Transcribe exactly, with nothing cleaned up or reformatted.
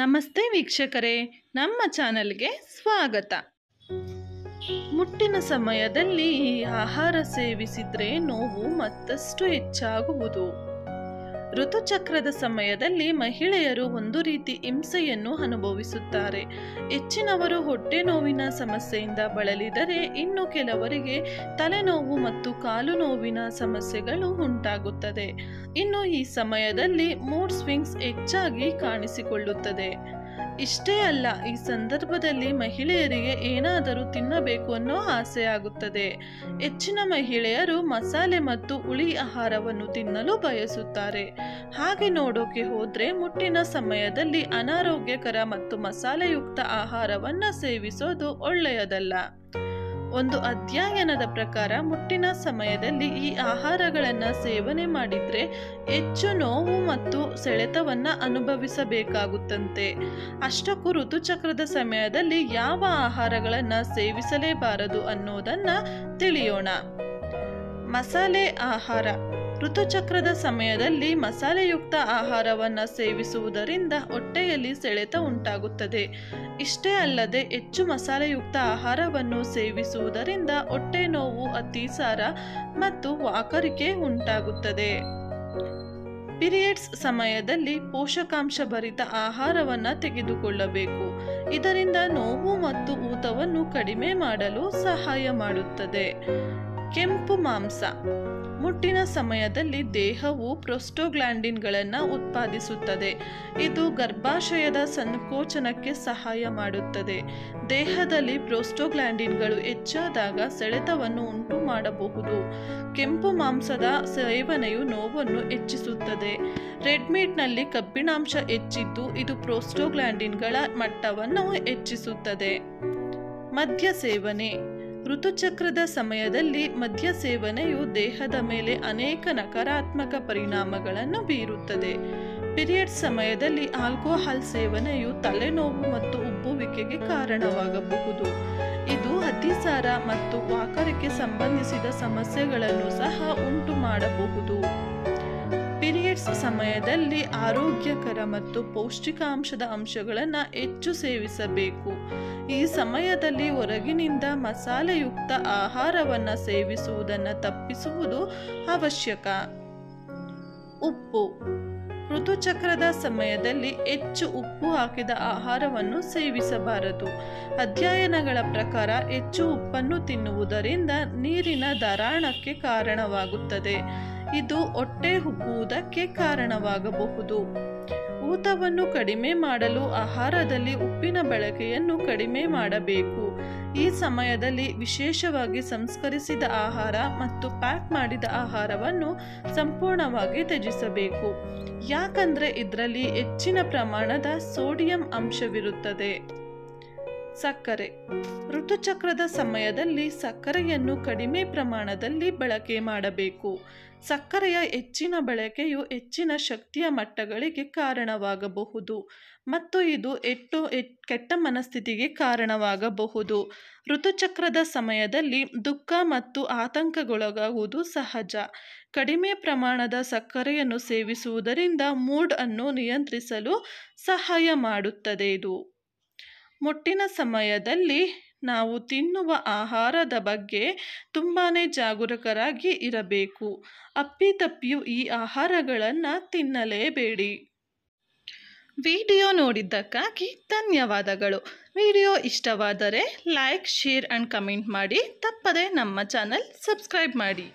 ನಮಸ್ತೆ ವೀಕ್ಷಕರೇ, ನಮ್ಮ ಚಾನೆಲ್ಗೆ ಸ್ವಾಗತ. ಮುಟ್ಟಿನ ಸಮಯದಲ್ಲಿ ಆಹಾರ ಸೇವಿಸಿದರೆ ನೋವು ಮತ್ತಷ್ಟು ಹೆಚ್ಚಾಗುವುದು. ಋತುಚಕ್ರದ ಸಮಯದಲ್ಲಿ ಮಹಿಳೆಯರು ಒಂದು ರೀತಿ ಹಿಂಸೆಯನ್ನು ಅನುಭವಿಸುತ್ತಾರೆ. ಹೆಚ್ಚಿನವರು ಹೊಟ್ಟೆ ನೋವಿನ ಸಮಸ್ಯೆಯಿಂದ ಬಳಲಿದರೆ ಇನ್ನು ಕೆಲವರಿಗೆ ತಲೆನೋವು ಮತ್ತು ಕಾಲು ನೋವಿನ ಸಮಸ್ಯೆಗಳು ಉಂಟಾಗುತ್ತದೆ. ಇನ್ನು ಈ ಸಮಯದಲ್ಲಿ ಮೂಡ್ ಸ್ವಿಂಗ್ಸ್ ಹೆಚ್ಚಾಗಿ ಕಾಣಿಸಿಕೊಳ್ಳುತ್ತದೆ. ಇಷ್ಟೇ ಅಲ್ಲ, ಈ ಸಂದರ್ಭದಲ್ಲಿ ಮಹಿಳೆಯರಿಗೆ ಏನಾದರೂ ತಿನ್ನಬೇಕು ಅನ್ನೋ ಆಸೆಯಾಗುತ್ತದೆ. ಹೆಚ್ಚಿನ ಮಹಿಳೆಯರು ಮಸಾಲೆ ಮತ್ತು ಹುಳಿ ಆಹಾರವನ್ನು ತಿನ್ನಲು ಬಯಸುತ್ತಾರೆ. ಹಾಗೆ ನೋಡೋಕೆ ಹೋದರೆ ಮುಟ್ಟಿನ ಸಮಯದಲ್ಲಿ ಅನಾರೋಗ್ಯಕರ ಮತ್ತು ಮಸಾಲೆಯುಕ್ತ ಆಹಾರವನ್ನು ಸೇವಿಸೋದು ಒಳ್ಳೆಯದಲ್ಲ. ಒಂದು ಅಧ್ಯಯನದ ಪ್ರಕಾರ ಮುಟ್ಟಿನ ಸಮಯದಲ್ಲಿ ಈ ಆಹಾರಗಳನ್ನು ಸೇವನೆ ಮಾಡಿದರೆ ಹೆಚ್ಚು ನೋವು ಮತ್ತು ಸೆಳೆತವನ್ನು ಅನುಭವಿಸಬೇಕಾಗುತ್ತಂತೆ. ಅಷ್ಟಕ್ಕೂ ಋತುಚಕ್ರದ ಸಮಯದಲ್ಲಿ ಯಾವ ಆಹಾರಗಳನ್ನು ಸೇವಿಸಲೇಬಾರದು ಅನ್ನೋದನ್ನು ತಿಳಿಯೋಣ. ಮಸಾಲೆ ಆಹಾರ. ಋತುಚಕ್ರದ ಸಮಯದಲ್ಲಿ ಮಸಾಲೆಯುಕ್ತ ಆಹಾರವನ್ನು ಸೇವಿಸುವುದರಿಂದ ಹೊಟ್ಟೆಯಲ್ಲಿ ಸೆಳೆತ ಉಂಟಾಗುತ್ತದೆ. ಇಷ್ಟೇ ಅಲ್ಲದೆ ಹೆಚ್ಚು ಮಸಾಲೆಯುಕ್ತ ಆಹಾರವನ್ನು ಸೇವಿಸುವುದರಿಂದ ಹೊಟ್ಟೆ ನೋವು, ಅತಿಸಾರ ಮತ್ತು ವಾಕರಿಕೆ ಉಂಟಾಗುತ್ತದೆ. ಪೀರಿಯಡ್ಸ್ ಸಮಯದಲ್ಲಿ ಪೋಷಕಾಂಶ ಭರಿತ ಆಹಾರವನ್ನು ತೆಗೆದುಕೊಳ್ಳಬೇಕು. ಇದರಿಂದ ನೋವು ಮತ್ತು ಊತವನ್ನು ಕಡಿಮೆ ಮಾಡಲು ಸಹಾಯ ಮಾಡುತ್ತದೆ. ಕೆಂಪು ಮಾಂಸ. ಮುಟ್ಟಿನ ಸಮಯದಲ್ಲಿ ದೇಹವು ಪ್ರೊಸ್ಟೋಗ್ಲಾಂಡಿನ್ಗಳನ್ನು ಉತ್ಪಾದಿಸುತ್ತದೆ. ಇದು ಗರ್ಭಾಶಯದ ಸಂಕೋಚನಕ್ಕೆ ಸಹಾಯ ಮಾಡುತ್ತದೆ. ದೇಹದಲ್ಲಿ ಪ್ರೊಸ್ಟೋಗ್ಲಾಂಡಿನ್ಗಳು ಹೆಚ್ಚಾದಾಗ ಸೆಳೆತವನ್ನು ಉಂಟು ಮಾಡಬಹುದು. ಕೆಂಪು ಮಾಂಸದ ಸೇವನೆಯು ನೋವನ್ನು ಹೆಚ್ಚಿಸುತ್ತದೆ. ರೆಡ್ ಮೀಟ್ನಲ್ಲಿ ಕಬ್ಬಿಣಾಂಶ ಹೆಚ್ಚಿದ್ದು ಇದು ಪ್ರೊಸ್ಟೋಗ್ಲಾಂಡಿನ್ಗಳ ಮಟ್ಟವನ್ನು ಹೆಚ್ಚಿಸುತ್ತದೆ. ಮದ್ಯ ಸೇವನೆ. ಋತುಚಕ್ರದ ಸಮಯದಲ್ಲಿ ಮದ್ಯ ಸೇವನೆಯು ದೇಹದ ಮೇಲೆ ಅನೇಕ ನಕಾರಾತ್ಮಕ ಪರಿಣಾಮಗಳನ್ನು ಬೀರುತ್ತದೆ. ಪೀರಿಯಡ್ ಸಮಯದಲ್ಲಿ ಆಲ್ಕೋಹಾಲ್ ಸೇವನೆಯು ತಲೆನೋವು ಮತ್ತು ಉಬ್ಬುವಿಕೆಗೆ ಕಾರಣವಾಗಬಹುದು. ಇದು ಅತಿಸಾರ ಮತ್ತು ವಾಕರಿಕೆ ಸಂಬಂಧಿಸಿದ ಸಮಸ್ಯೆಗಳನ್ನು ಸಹ ಉಂಟು ಮಾಡಬಹುದು. ಪೀರಿಯಡ್ಸ್ ಸಮಯದಲ್ಲಿ ಆರೋಗ್ಯಕರ ಮತ್ತು ಪೌಷ್ಟಿಕಾಂಶದ ಅಂಶಗಳನ್ನು ಹೆಚ್ಚು ಸೇವಿಸಬೇಕು. ಈ ಸಮಯದಲ್ಲಿ ಹೊರಗಿನಿಂದ ಮಸಾಲೆಯುಕ್ತ ಆಹಾರವನ್ನು ಸೇವಿಸುವುದನ್ನು ತಪ್ಪಿಸುವುದು ಅವಶ್ಯಕ. ಉಪ್ಪು. ಋತುಚಕ್ರದ ಸಮಯದಲ್ಲಿ ಹೆಚ್ಚು ಉಪ್ಪು ಹಾಕಿದ ಆಹಾರವನ್ನು ಸೇವಿಸಬಾರದು. ಅಧ್ಯಯನಗಳ ಪ್ರಕಾರ ಹೆಚ್ಚು ಉಪ್ಪನ್ನು ತಿನ್ನುವುದರಿಂದ ನೀರಿನ ಧಾರಣಕ್ಕೆ ಕಾರಣವಾಗುತ್ತದೆ. ಇದು ಹೊಟ್ಟೆ ಉಬ್ಬುವುದಕ್ಕೆ ಕಾರಣವಾಗಬಹುದು. ಊತವನ್ನು ಕಡಿಮೆ ಮಾಡಲು ಆಹಾರದಲ್ಲಿ ಉಪ್ಪಿನ ಬಳಕೆಯನ್ನು ಕಡಿಮೆ ಮಾಡಬೇಕು. ಈ ಸಮಯದಲ್ಲಿ ವಿಶೇಷವಾಗಿ ಸಂಸ್ಕರಿಸಿದ ಆಹಾರ ಮತ್ತು ಪ್ಯಾಕ್ ಮಾಡಿದ ಆಹಾರವನ್ನು ಸಂಪೂರ್ಣವಾಗಿ ತ್ಯಜಿಸಬೇಕು. ಯಾಕಂದರೆ ಇದರಲ್ಲಿ ಹೆಚ್ಚಿನ ಪ್ರಮಾಣದ ಸೋಡಿಯಂ ಅಂಶವಿರುತ್ತದೆ. ಸಕ್ಕರೆ. ಋತುಚಕ್ರದ ಸಮಯದಲ್ಲಿ ಸಕ್ಕರೆಯನ್ನು ಕಡಿಮೆ ಪ್ರಮಾಣದಲ್ಲಿ ಬಳಕೆ ಮಾಡಬೇಕು. ಸಕ್ಕರೆಯ ಹೆಚ್ಚಿನ ಬಳಕೆಯು ಹೆಚ್ಚಿನ ಶಕ್ತಿಯ ಮಟ್ಟಗಳಿಗೆ ಕಾರಣವಾಗಬಹುದು ಮತ್ತು ಇದು ಎಟ್ಟು ಕೆಟ್ಟ ಮನಸ್ಥಿತಿಗೆ ಕಾರಣವಾಗಬಹುದು. ಋತುಚಕ್ರದ ಸಮಯದಲ್ಲಿ ದುಃಖ ಮತ್ತು ಆತಂಕಗೊಳಗಾಗುವುದು ಸಹಜ. ಕಡಿಮೆ ಪ್ರಮಾಣದ ಸಕ್ಕರೆಯನ್ನು ಸೇವಿಸುವುದರಿಂದ ಮೂಡ್ ಅನ್ನು ನಿಯಂತ್ರಿಸಲು ಸಹಾಯ ಮಾಡುತ್ತದೆ. ಇದು ಮುಟ್ಟಿನ ಸಮಯದಲ್ಲಿ ನಾವು ತಿನ್ನುವ ಆಹಾರದ ಬಗ್ಗೆ ತುಂಬಾ ಜಾಗರೂಕರಾಗಿ ಇರಬೇಕು. ಅಪ್ಪಿತಪ್ಪಿಯೂ ಈ ಆಹಾರಗಳನ್ನು ತಿನ್ನಲೇಬೇಡಿ. ವಿಡಿಯೋ ನೋಡಿದ್ದಕ್ಕಾಗಿ ಧನ್ಯವಾದಗಳು. ವಿಡಿಯೋ ಇಷ್ಟವಾದರೆ ಲೈಕ್, ಶೇರ್ ಆ್ಯಂಡ್ ಕಮೆಂಟ್ ಮಾಡಿ. ತಪ್ಪದೆ ನಮ್ಮ ಚಾನಲ್ ಸಬ್ಸ್ಕ್ರೈಬ್ ಮಾಡಿ.